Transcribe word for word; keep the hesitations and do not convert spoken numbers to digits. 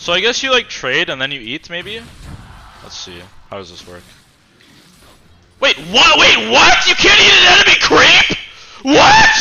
So I guess you like trade and then you eat maybe? Let's see. How does this work? Wait, what? Wait, what? You can't eat an enemy creep? What?